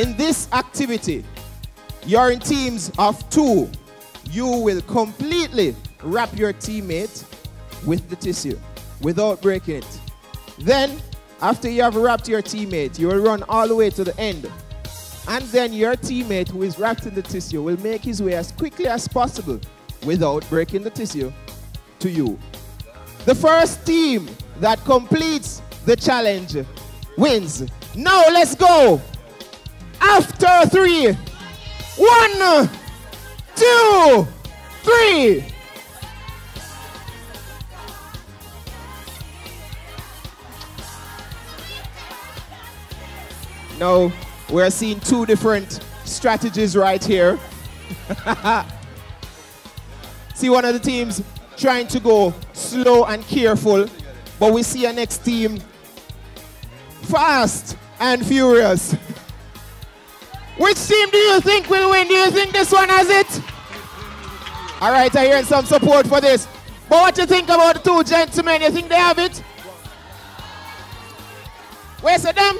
In this activity, you're in teams of 2. You will completely wrap your teammate with the tissue without breaking it. Then, after you have wrapped your teammate, you will run all the way to the end. And then your teammate who is wrapped in the tissue will make his way as quickly as possible without breaking the tissue to you. The first team that completes the challenge wins. Now let's go. After 3. 1, 2, 3. Now we're seeing 2 different strategies right here. See one of the teams trying to go slow and careful, but we see our next team fast and furious. Which team do you think will win? Do you think this one has it? All right, I hear some support for this. But what do you think about the 2 gentlemen? You think they have it? Where's them?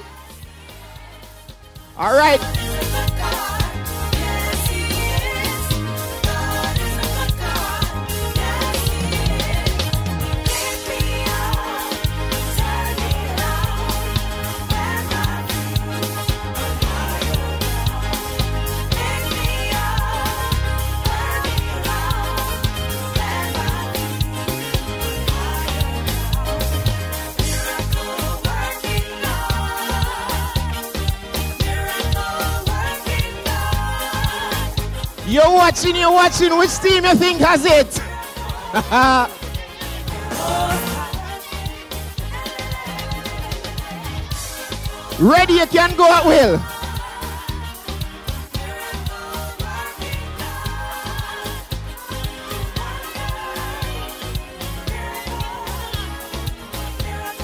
All right. You're watching, which team you think has it? Ready, you can go at will.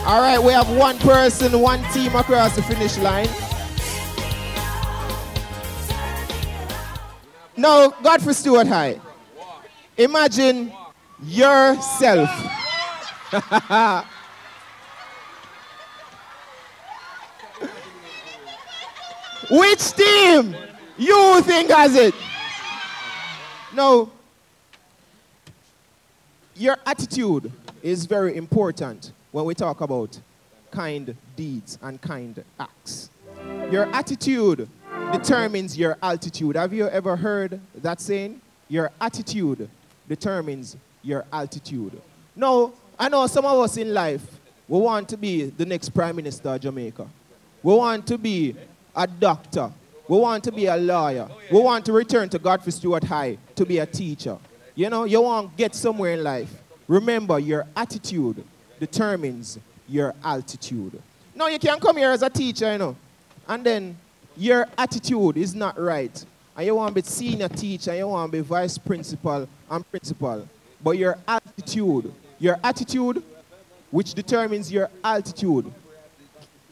All right, we have 1 person, 1 team across the finish line. Now, Godfrey Stewart High, imagine yourself. Which team you think has it? Now, your attitude is very important when we talk about kind deeds and kind acts. Your attitude determines your altitude. Have you ever heard that saying? Your attitude determines your altitude. Now, I know some of us in life, we want to be the next Prime Minister of Jamaica. We want to be a doctor. We want to be a lawyer. We want to return to Godfrey Stewart High to be a teacher. You know, you want to get somewhere in life. Remember, your attitude determines your altitude. Now, you can come here as a teacher, you know, and then your attitude is not right. And you want to be senior teacher, you want to be vice principal and principal. But your attitude, which determines your altitude,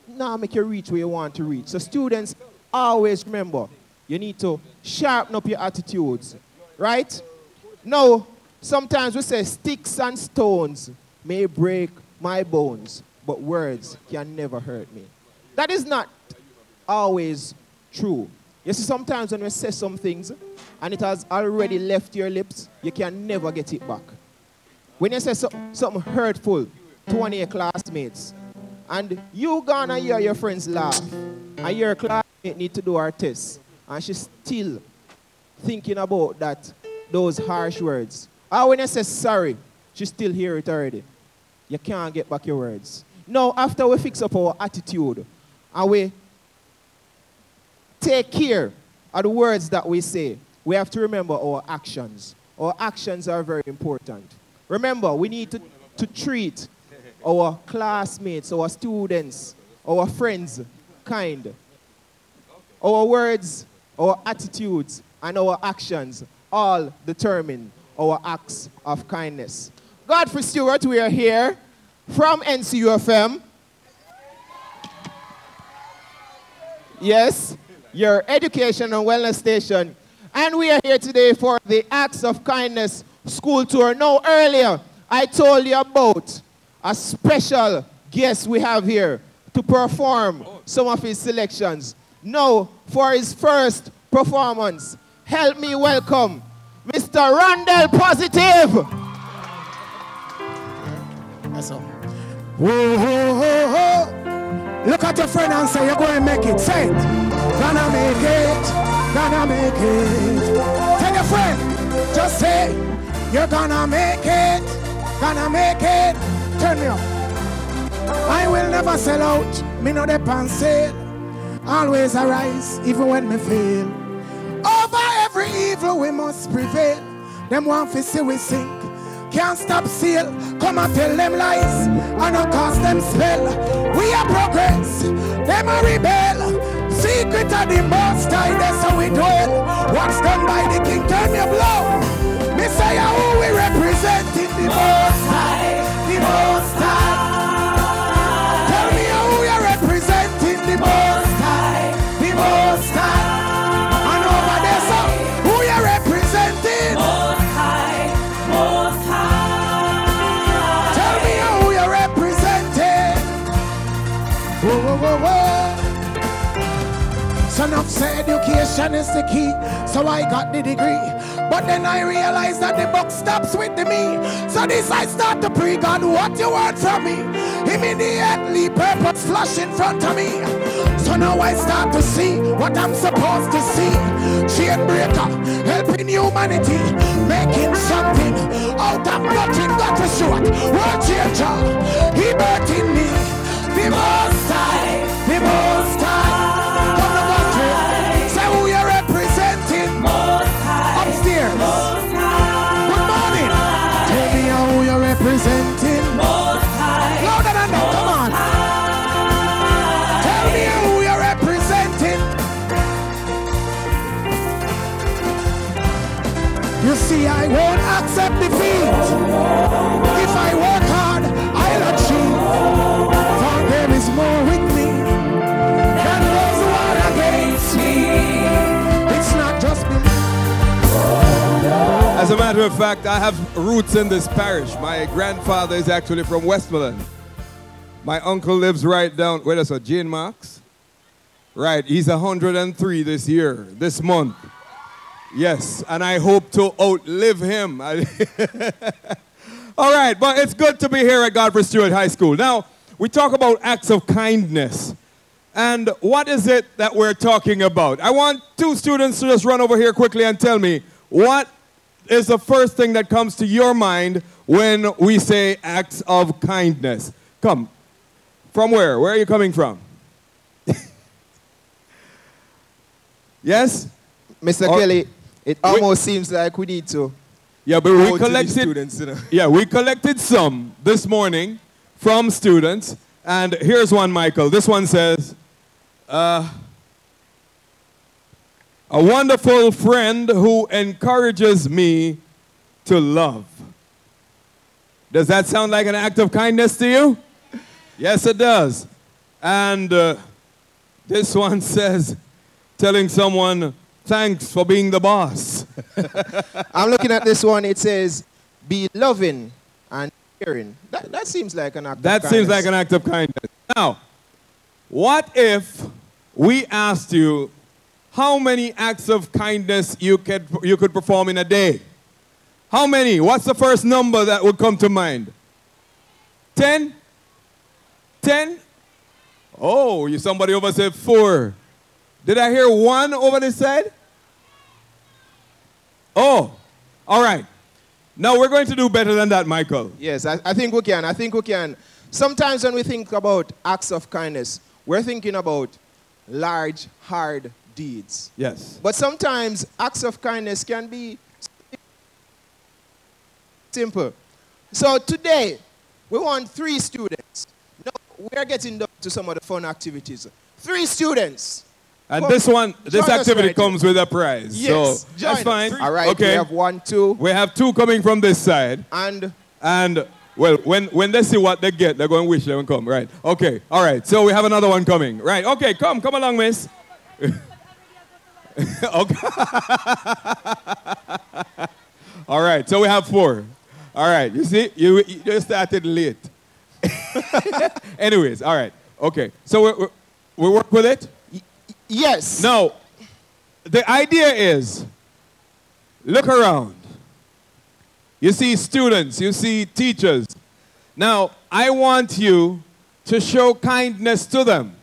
now make you reach where you want to reach. So students, always remember, you need to sharpen up your attitudes, right? Now, sometimes we say, sticks and stones may break my bones, but words can never hurt me. That is not always true. You see, sometimes when you say some things and it has already left your lips, you can never get it back. When you say something hurtful to one of your classmates and you gonna hear your friends laugh and your classmate need to do her test and she's still thinking about that, those harsh words. Or when you say sorry, she still hear it already. You can't get back your words. Now, after we fix up our attitude and we take care of the words that we say, we have to remember our actions. Our actions are very important. Remember, we need to treat our classmates, our students, our friends kind. Our words, our attitudes, and our actions all determine our acts of kindness. Godfrey Stewart, we are here from NCUFM. Yes, your education and wellness station. And we are here today for the Acts of Kindness school tour. Now, earlier, I told you about a special guest we have here to perform some of his selections. now for his first performance. Help me welcome Mr. Randall Positive. That's all. Whoa, whoa, whoa, whoa. Look at your friend and say, you're going to make it. Say it. Gonna make it. Gonna make it. Tell your friend. Just say, you're gonna make it. Gonna make it. Turn me up. I will never sell out. Me no depend sale. Always arise, even when me fail. Over every evil we must prevail. Them want to see we sink. Can't stop seal. Come and tell them lies and not cast them spell. We are progress, them are rebel. Secret of the Most High, that's how we dwell. What's done by the king, turn your blow. Messiah, who we represent is the Most High, the Most High. Tell me who we are representing, the Most High, the Most High. And over there, so who you are representing? Most High, Most High. Whoa, whoa, whoa, whoa. Son of say education is the key, so I got the degree. But then I realized that the buck stops with the me. So this I start to pray, God, what you want from me? Immediately purpose flash in front of me. So now I start to see what I'm supposed to see. Chain breaker, helping humanity, making something out of nothing. Got to show it, world changer, he birthed in me. The Most High, the Most High. Come on, Godfrey. Say who you're representing. Most High, upstairs. Most High. Good morning. Tell me who you're representing. Most High. Louder than that. Come on. High. Tell me who you're representing. You see, I won't accept defeat. If I work hard, I'll achieve. Is more with me than those who are against me. It's not just me. As a matter of fact, I have roots in this parish. My grandfather is actually from Westmoreland. My uncle lives right down, wait a second, Jane Marks? Right, he's 103 this year, this month. Yes, and I hope to outlive him. All right, but it's good to be here at Godfrey Stewart High School. Now, we talk about acts of kindness. And what is it that we're talking about? I want two students to just run over here quickly and tell me, what is the first thing that comes to your mind when we say acts of kindness? Come. From where? Where are you coming from? Yes? Mr. Kelly, it almost seems like we need to. Yeah, but we collected students, you know? Yeah, we collected some this morning from students, and here's one, Michael. This one says, a wonderful friend who encourages me to love. Does that sound like an act of kindness to you? Yes, it does. And this one says, telling someone, thanks for being the boss. I'm looking at this one. It says, be loving and caring. That seems like an act of kindness. That seems like an act of kindness. Now, what if we asked you how many acts of kindness you could perform in a day? How many? What's the first number that would come to mind? 10? 10? Oh, somebody over said 4. Did I hear 1 over this side? Oh, all right. Now, we're going to do better than that, Michael. Yes, I think we can. I think we can. Sometimes when we think about acts of kindness, we're thinking about large, hard deeds. Yes. But sometimes acts of kindness can be simple. So today, we want 3 students. Now, we're getting to some of the fun activities. 3 students. And well, this activity right comes with a prize. Yes, so that's fine. All right, okay. We have 1, 2. We have 2 coming from this side. And well, when they see what they get, they're going to wish they would come, right? Okay, all right. So we have another one coming. Right, okay, come along, miss. Okay. All right, so we have 4. All right, you see, you just started late. Anyways, all right, okay. So we work with it? Yes. Now, the idea is, look around. You see students, you see teachers. Now, I want you to show kindness to them.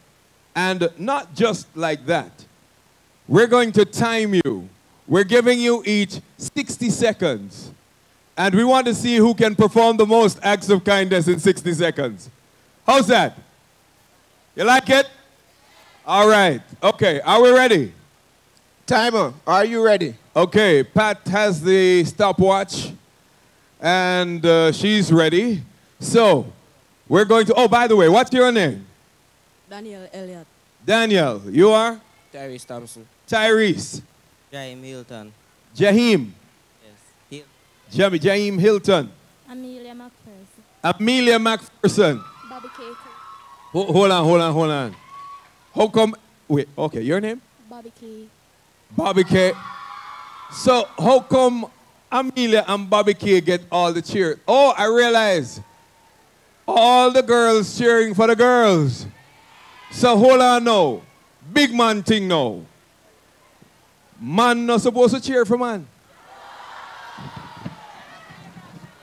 And not just like that. We're going to time you. We're giving you each 60 seconds. And we want to see who can perform the most acts of kindness in 60 seconds. How's that? You like it? All right. Okay. Are we ready? Timer, are you ready? Okay. Pat has the stopwatch. And she's ready. So, we're going to... Oh, by the way, what's your name? Daniel Elliott. Daniel, you are? Tyrese Thompson. Tyrese. Jaheim Hilton. Jaheim. Yes. Jaheim Hilton. Amelia McPherson. Amelia McPherson. Bobby Caker. Hold on. How come... Wait, okay, your name? Bobby K. Bobby K. So, how come Amelia and Bobby K get all the cheer? Oh, I realize. All the girls cheering for the girls. So hold on now. Big man thing now. Man not supposed to cheer for man.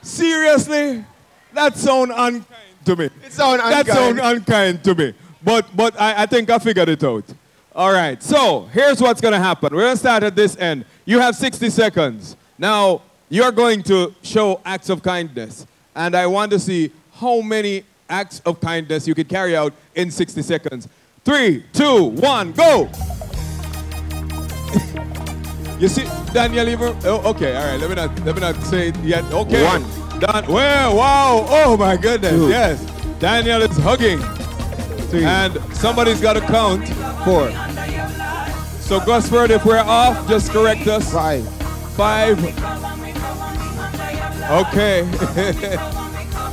Seriously? That sounds unkind to me. It sounds unkind. That sounds unkind to me. But I think I figured it out. All right. So here's what's going to happen. We're going to start at this end. You have 60 seconds. Now, you're going to show acts of kindness. And I want to see how many acts of kindness you could carry out in 60 seconds. 3, 2, 1, go! You see, Daniel, oh, okay, all right, let me not say it yet. Okay. 1. Well, wow, oh my goodness, 2. Yes. Daniel is hugging. 3. And somebody's got to count. 4. So, Gosford, if we're off, just correct us. 5. Okay.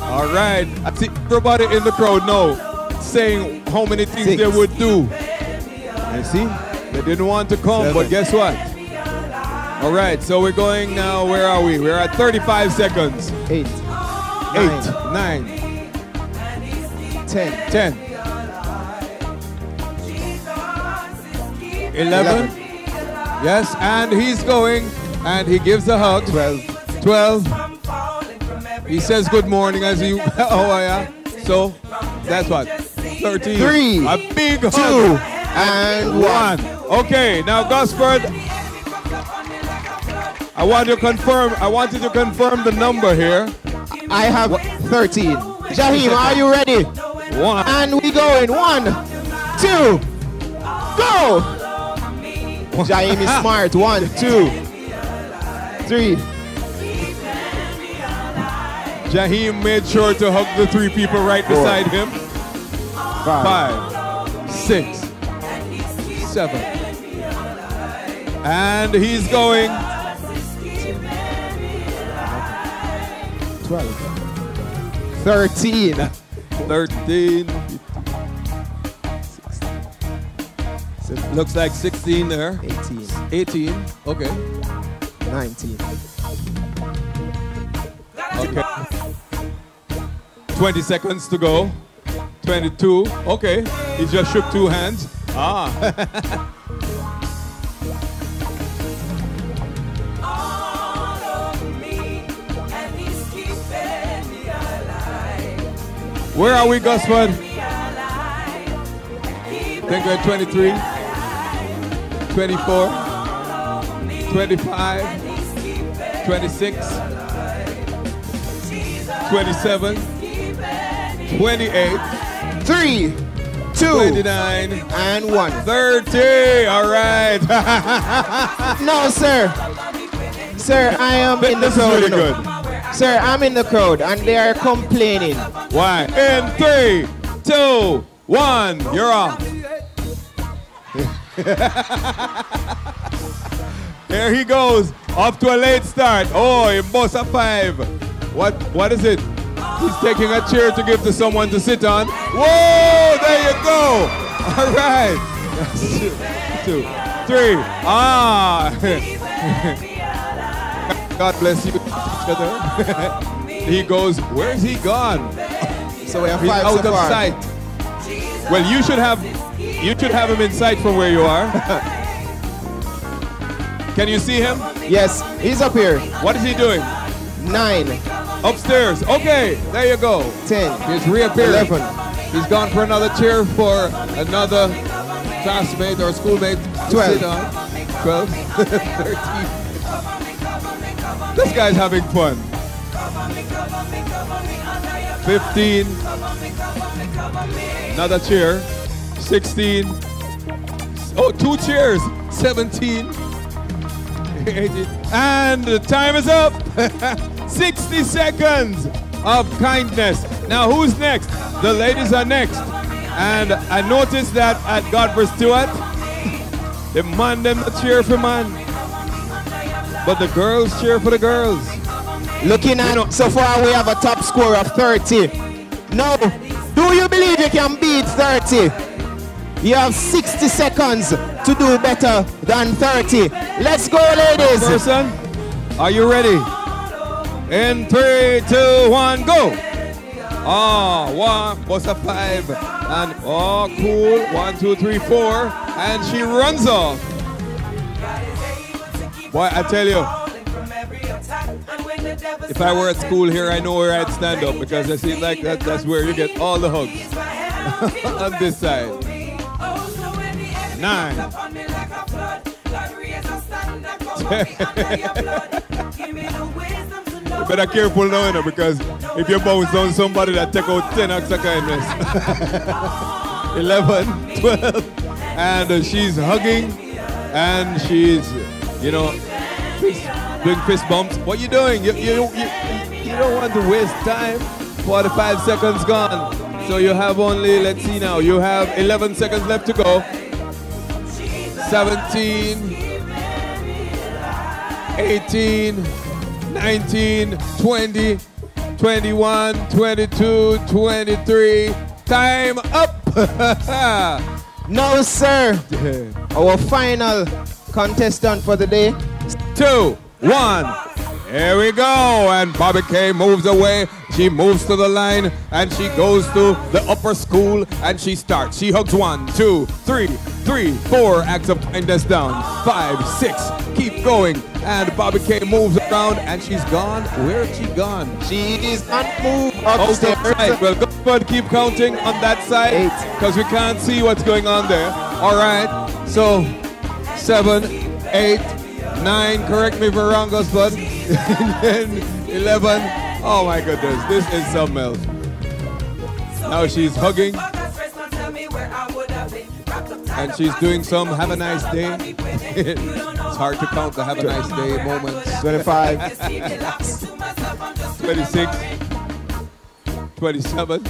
All right. I see everybody in the crowd now saying how many things 6. They would do. You see? They didn't want to come, 7. But guess what? All right. So we're going now. Where are we? We're at 35 seconds. 8. 9. 10. 11. Yes. And he's going. And he gives a hug. 12. He says good morning as you. Oh, yeah. So that's what. 13. 3. A big 2. Hug. And 1. Okay. Now, Gosford, I want you to confirm. I want you to confirm the number here. I have 13. Jaheim, are you ready? 1. And we go in 1, 2, go. Jaheim is smart. 1, 2, 3. Jaheim made sure to hug the 3 people right 4. Beside him. 5. 6. 7. And he's going. 12. 13. 16. Looks like 16 there. 18. Okay. 19. Okay. 20 seconds to go. 22. Okay. He just shook 2 hands. Ah. Where are we, Gosford? I think we're at 23. 24. 25, 26, 27, 28, 3, 2, 29, and 1. 30, all right. No, sir. Sir, I am in the crowd. Really good. Sir, I'm in the crowd, and they are complaining. Why? In 3, 2, 1, you're off. There he goes, off to a late start. Oh, he boasts a 5. What is it? He's taking a chair to give to someone to sit on. Whoa, there you go. All right. 2, 3. Ah. God bless you. He goes, where's he gone? So we have 5 out of sight. Well, you should have him in sight from where you are. Can you see him? Yes, he's up here. What is he doing? 9. Upstairs. Okay, there you go. 10. He's reappearing. 11. He's gone for another chair for another classmate or schoolmate. 12. 12. 13. This guy's having fun. 15. Another chair. 16. Oh, 2 chairs. 17. 18. And the time is up. 60 seconds of kindness. Now, who's next? The ladies are next. And I noticed that at Godfrey Stewart, the man them not cheer for man. But the girls cheer for the girls. Looking at, you know, so far we have a top score of 30. Now, do you believe you can beat 30? You have 60 seconds to do better than 30. Let's go, ladies. Person, are you ready? In 3, 2, 1, go. Ah, one, plus a 5. And oh, cool. 1, 2, 3, 4. And she runs off. Boy, I tell you, if I were at school here, I know where I'd stand up, because it seems like that's where you get all the hugs on this side. 9. 10. You better careful now, you know, because if you bounce on somebody that take out 10 acts of kindness. 11, 12, and she's hugging, and she's, you know, doing fist bumps. What are you doing? You don't want to waste time. 45 seconds gone. So you have only, let's see now, you have 11 seconds left to go. 17, 18, 19, 20, 21, 22, 23. Time up. No, sir. Our final contestant for the day. 2, 1. Here we go. And Bobby K moves away. She moves to the line and she goes to the upper school and she starts. She hugs 1, 2, 3, 4 acts of kindness down. 5, 6. Keep going. And Bobby K moves around and she's gone. Where is she gone? She is not moved upstairs. Right. Well, go ahead. Keep counting on that side. 8. Because we can't see what's going on there. All right. So 7, 8, 9, correct me if I'm wrong, but 11, oh my goodness, this is something else. Now she's hugging, and she's doing some have a nice day. It's hard to count the have a nice day moments. 25, 26, 27.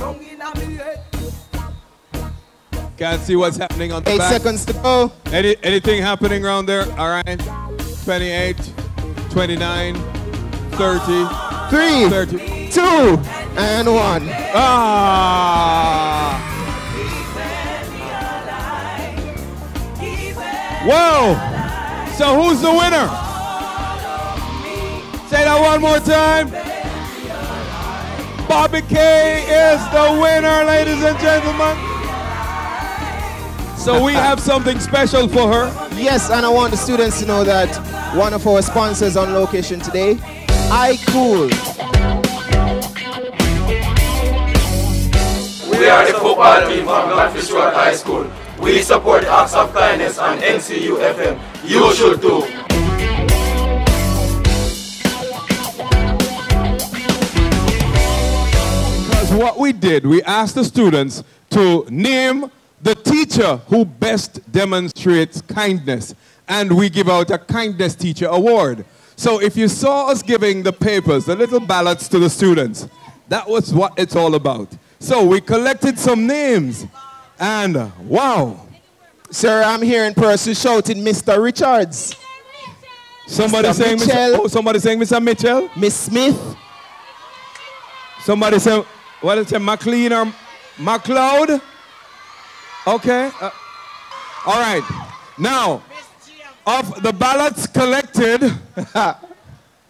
Can't see what's happening on the 8 back. 8 seconds to go. Anything happening around there? All right. 28, 29, 30. 3, 2, and 1. Ah! Whoa! So who's the winner? Say that one more time. Bobby K is the winner, ladies and gentlemen. So we have something special for her. Yes, and I want the students to know that one of our sponsors on location today, iCool. We are the football team from Godfrey Stewart High School. We support acts of kindness on NCUFM. You should too. Because what we did, we asked the students to name the teacher who best demonstrates kindness, and we give out a kindness teacher award. So if you saw us giving the papers, the little ballots to the students, that was what it's all about. So we collected some names, and wow. Sir, I'm hearing person shouting Mr. Richards. Somebody saying Mitchell. Oh, somebody saying Mr. Mitchell. Miss Smith. Somebody saying, what is it, McLean or McLeod? Okay. All right. Now, of the ballots collected,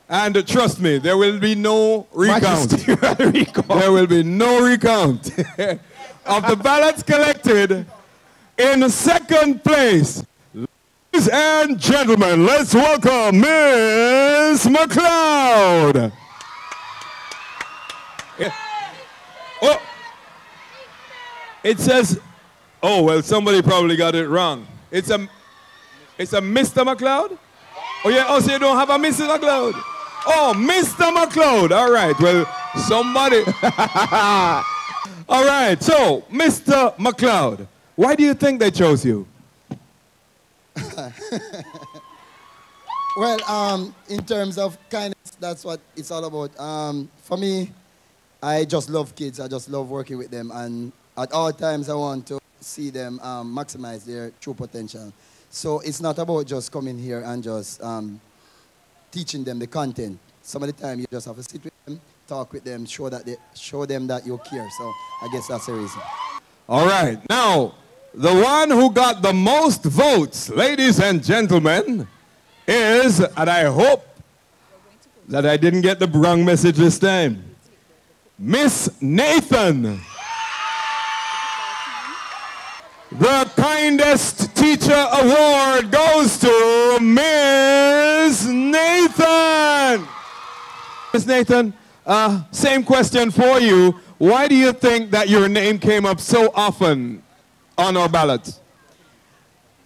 and trust me, there will be no recount. There will be no recount. of the ballots collected, in second place, ladies and gentlemen, let's welcome Miss McLeod. Oh, it says, oh, well, somebody probably got it wrong. It's a Mr. McLeod? Oh, yeah, oh, so you don't have a Mrs. McLeod? Oh, Mr. McLeod, all right, well, somebody. All right, so, Mr. McLeod, why do you think they chose you? Well, in terms of kindness, that's what it's all about. For me, I just love kids. I just love working with them. And at all times, I want to see them maximize their true potential. So it's not about just coming here and just teaching them the content. Some of the time, you just have to sit with them, talk with them, show them that you care. So I guess that's the reason. All right. Now, the one who got the most votes, ladies and gentlemen, is, and I hope that I didn't get the wrong message this time, Miss Nathan, the Kindest Teacher Award goes to Miss Nathan. Miss Nathan, same question for you. Why do you think that your name came up so often on our ballot?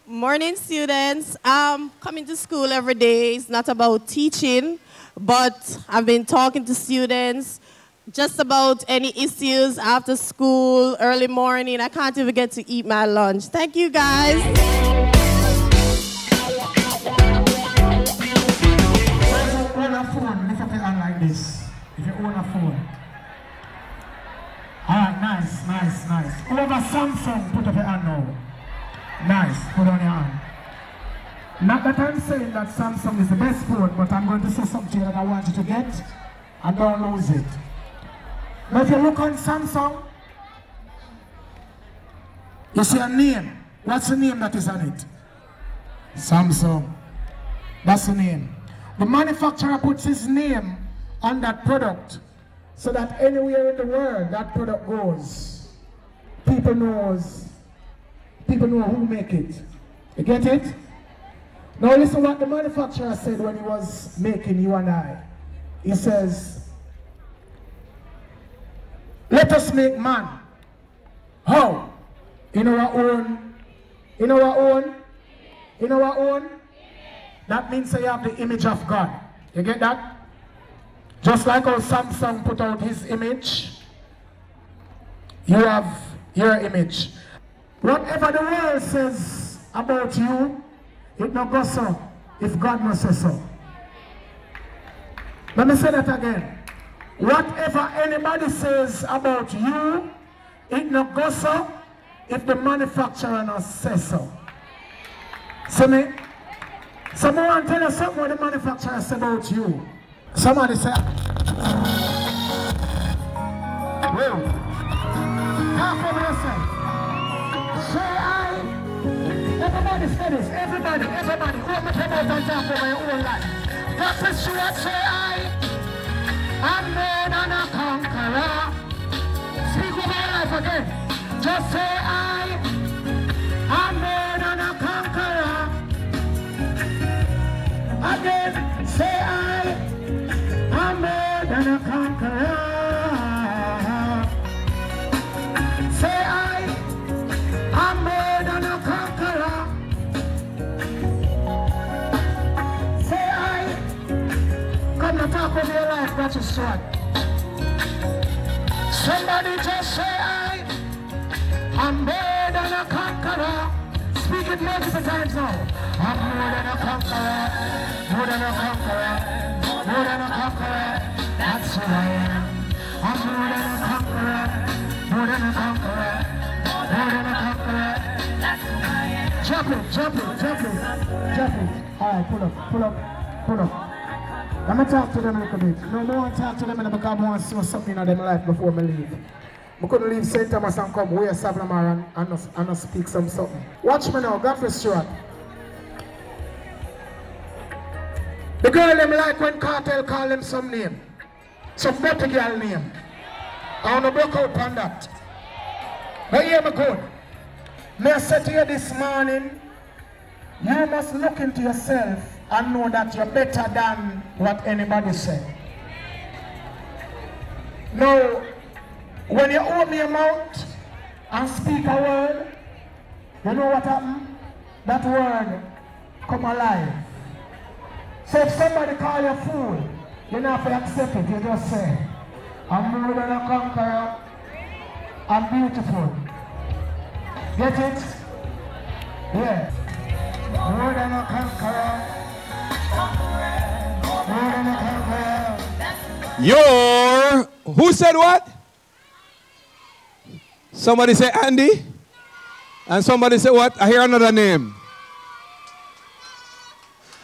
Morning, students. Coming to school every day is not about teaching, but I've been talking to students just about any issues after school, early morning. I can't even get to eat my lunch. Thank you, guys. If you own a phone, look at it like this. If you own a phone. All right, nice, nice, nice. Whoever Samsung, put up your hand now. Nice, put on your hand. Not that I'm saying that Samsung is the best phone, but I'm going to say something that I want you to get, and don't lose it. But if you look on Samsung, you see a name. What's the name that is on it? Samsung. That's the name. The manufacturer puts his name on that product so that anywhere in the world that product goes, people know who make it. You get it? Now listen what the manufacturer said when he was making you and I. He says, let us make man. How? In our own. In our own. In our own. That means you have the image of God. You get that? Just like how Samsung put out his image, you have your image. Whatever the world says about you, it no go so if God must say so. Let me say that again. Whatever anybody says about you, it no go so if the manufacturer no says so. See me? Someone tell us something what the manufacturer says about you. Somebody say, well, half of yourself. Say I. Everybody say this. Everybody. What me come out and talk over your own life. Godfrey Stewart, say I. I'm more than a conqueror. Speak over your life again. Just say I. I'm more than a conqueror. Again, say I. I'm more than a conqueror. Say I. I'm more than a conqueror. Say I. Come to talk over your life. That's a sword. Somebody just say I'm more than a conqueror. Speak it multiple times now. I'm more than a conqueror. More than a conqueror. More than a conqueror. That's who I am. I'm more than a conqueror. More than a conqueror. More than a conqueror. That's who I am. Jump it. All right, pull up. I'm going to talk to them a little bit. No one talk to them because I want to see something in their life before I leave. I couldn't leave St. Thomas and come where Savlamar and speak something. Watch me now, Godfrey Stewart. The girl them like when cartel call them some name. Some better girl name. I want to break out on that. Now hear me good. May I say to you this morning, you must look into yourself and know that you're better than what anybody said. Now, when you open your mouth and speak a word, you know what happens? That word come alive. So if somebody call you a fool, you don't have to accept it. You just say, I'm more than a conqueror. I'm beautiful. Get it? Yeah. More than a conqueror. More than a conqueror. You're... Who said what? Somebody say Andy? And somebody say what? I hear another name.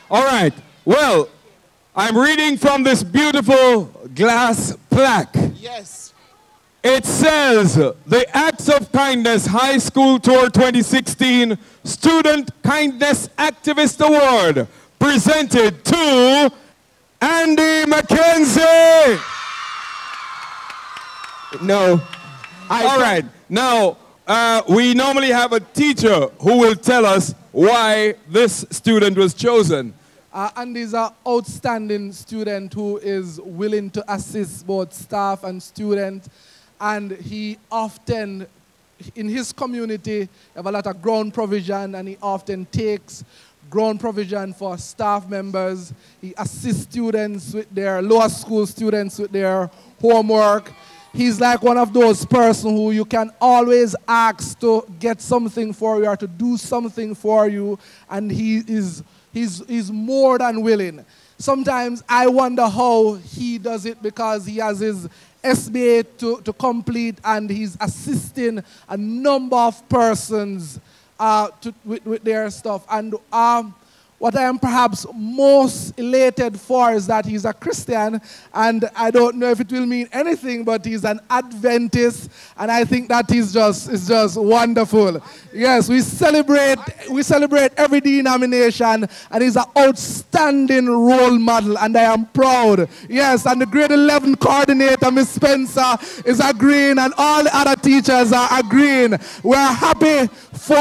All right. Well, I'm reading from this beautiful glass plaque. Yes. It says, the Acts of Kindness High School Tour 2016 Student Kindness Activist Award presented to Andy McKenzie. No. All right. Now, we normally have a teacher who will tell us why this student was chosen. Andy is an outstanding student who is willing to assist both staff and students. And he often, in his community, have a lot of ground provision, and he often takes ground provision for staff members. He assists students with their lower school students with their homework. He's like one of those persons who you can always ask to get something for you or to do something for you, and he is he's more than willing. Sometimes I wonder how he does it, because he has his SBA to complete, and he's assisting a number of persons with their stuff. And what I am perhaps most elated for is that he's a Christian, and I don't know if it will mean anything, but he's an Adventist, and I think that is just wonderful. Yes, we celebrate every denomination, and he's an outstanding role model, and I am proud. Yes, and the grade 11 coordinator, Miss Spencer, is agreeing, and all the other teachers are agreeing. We're happy for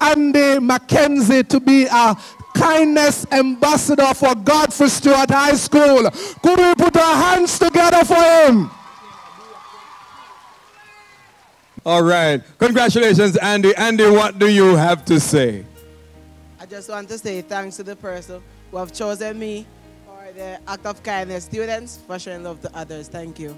Andy McKenzie to be a kindness ambassador for Godfrey Stewart High School. Could we put our hands together for him? All right. Congratulations, Andy. Andy, what do you have to say? I just want to say thanks to the person who have chosen me for the act of kindness. Students, for showing love to others. Thank you.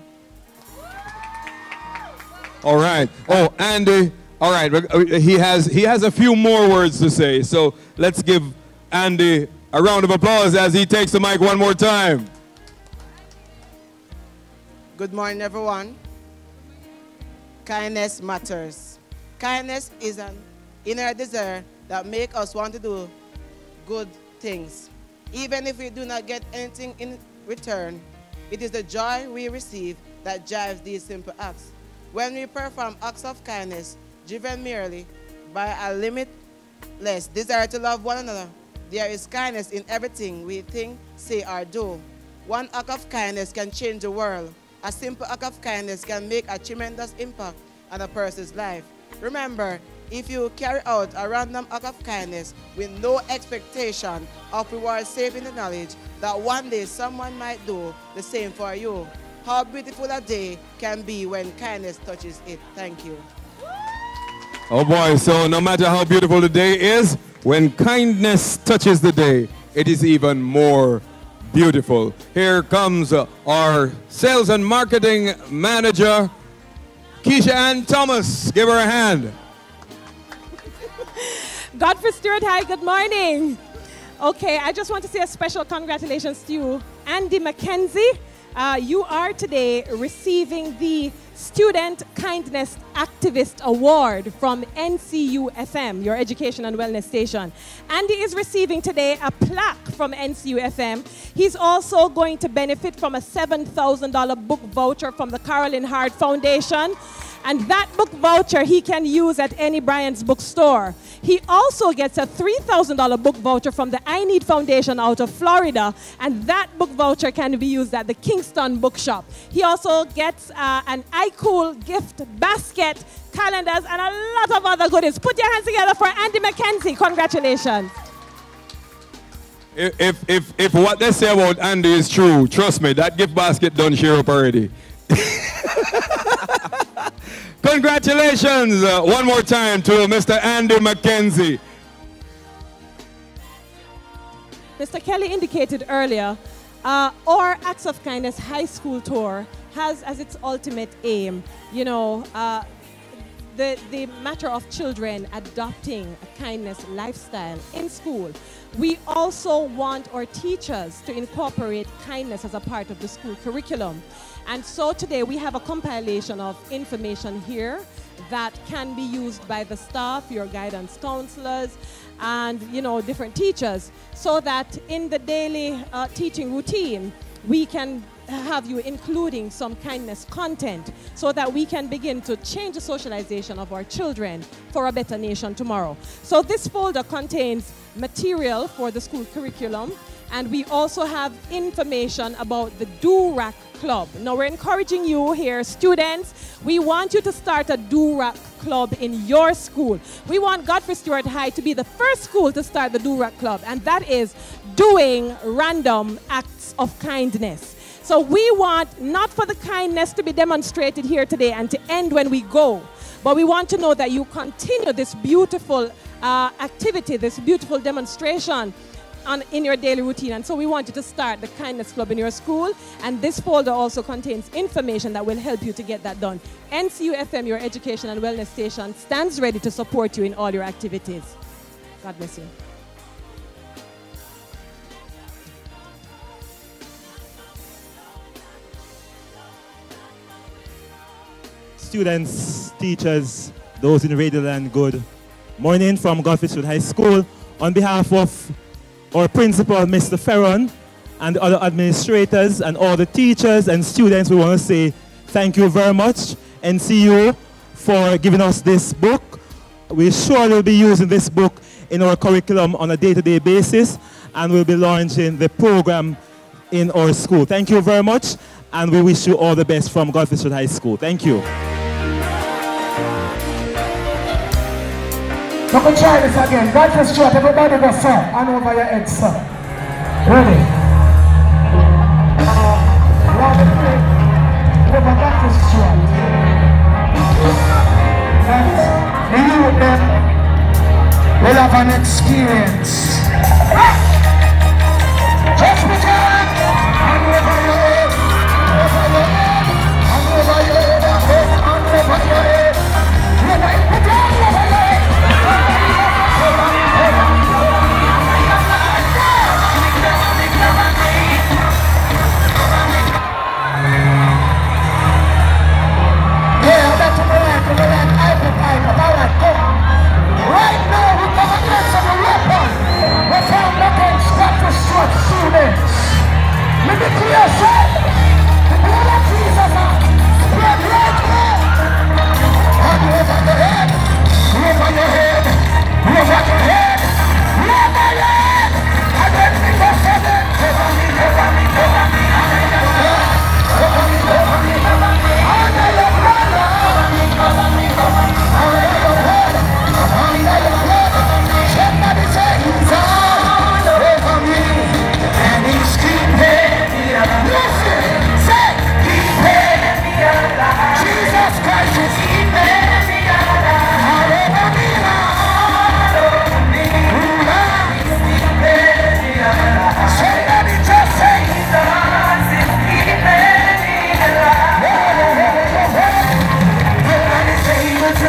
All right. Oh, Andy. All right. He has a few more words to say, so let's give Andy a round of applause as he takes the mic one more time. Good morning, everyone. Kindness matters. Kindness is an inner desire that makes us want to do good things. Even if we do not get anything in return, it is the joy we receive that drives these simple acts. When we perform acts of kindness, driven merely by a limitless desire to love one another, there is kindness in everything we think, say, or do. One act of kindness can change the world. A simple act of kindness can make a tremendous impact on a person's life. Remember, if you carry out a random act of kindness with no expectation of reward, save in the knowledge that one day someone might do the same for you. How beautiful a day can be when kindness touches it. Thank you. Oh boy, so no matter how beautiful the day is, when kindness touches the day, it is even more beautiful. Here comes our sales and marketing manager, Keisha Ann Thomas. Give her a hand. Godfrey Stewart High, good morning. Okay, I just want to say a special congratulations to you, Andy McKenzie. You are today receiving the Student Kindness Activist Award from NCUFM, your education and wellness station. Andy is receiving today a plaque from NCUFM. He's also going to benefit from a $7,000 book voucher from the Carolyn Hart Foundation. And that book voucher he can use at any Bryant's bookstore. He also gets a $3,000 book voucher from the I Need Foundation out of Florida, and that book voucher can be used at the Kingston Bookshop. He also gets an iCool gift basket calendars, and a lot of other goodies. Put your hands together for Andy McKenzie. Congratulations. If what they say about Andy is true, trust me, that gift basket done share up already. Congratulations one more time to Mr. Andy McKenzie. Mr. Kelly indicated earlier, our Acts of Kindness High School Tour has as its ultimate aim, you know, the matter of children adopting a kindness lifestyle in school. We also want our teachers to incorporate kindness as a part of the school curriculum. And so today we have a compilation of information here that can be used by the staff, your guidance counselors, and you know, different teachers, so that in the daily teaching routine, we can have you including some kindness content so that we can begin to change the socialization of our children for a better nation tomorrow. So this folder contains material for the school curriculum, and we also have information about the DORAK Club. Now we're encouraging you here, students, we want you to start a DORAK Club in your school. We want Godfrey Stewart High to be the first school to start the DORAK Club, and that is doing random acts of kindness. So we want not for the kindness to be demonstrated here today and to end when we go, but we want to know that you continue this beautiful activity, this beautiful demonstration in your daily routine. And so we want you to start the Kindness Club in your school, and this folder also contains information that will help you to get that done. NCUFM, your education and wellness station, stands ready to support you in all your activities. God bless you. Students, teachers, those in Radioland, good morning from Godfrey Stewart High School. On behalf of our principal, Mr. Ferron, and the other administrators and all the teachers and students, we want to say thank you very much, NCU, for giving us this book. We surely will be using this book in our curriculum on a day-to-day basis, and we'll be launching the program in our school. Thank you very much, and we wish you all the best from Godfrey Stewart High School. Thank you. So we try this again. Godfrey Stewart, everybody go, sir. And over your head, sir. Ready? Over Godfrey Stewart. The youth then will have an experience. Just return. And over your head. Over your head. And over your head. And over your head. Right now, we come against some weapon. We come against Godfrey Stewart students. We declare, sir, the blood of Jesus spread right now. And over your head, over your head, over your head, over your head. And then we go for them. Over me, over me, over me, over me, over me, over me, over me. Under your blood, over me, over me, over me.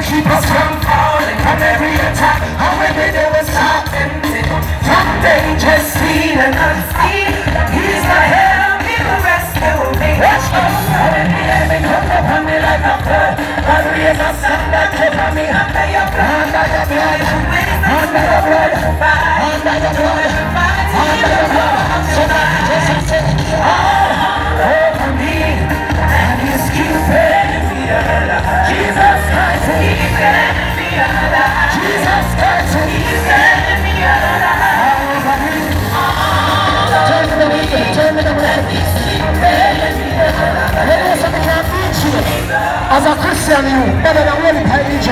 Keep us from falling from every attack. How every day was tormented from danger seen and unseen. He's my help, he will rescue me. Watch us, how every enemy comes upon me like a flood. God raise a sun that cover me under your blood. Under your blood, under your blood, under your blood, under your blood. So that Jesus said, all over me, and he's keeping me alive. Jesus Christ, he's keeping me alive. Jesus Christ, he's keeping me alive. Turn to the weekend, turn to the weekend. He's keeping me alive. As a Christian, you better than one in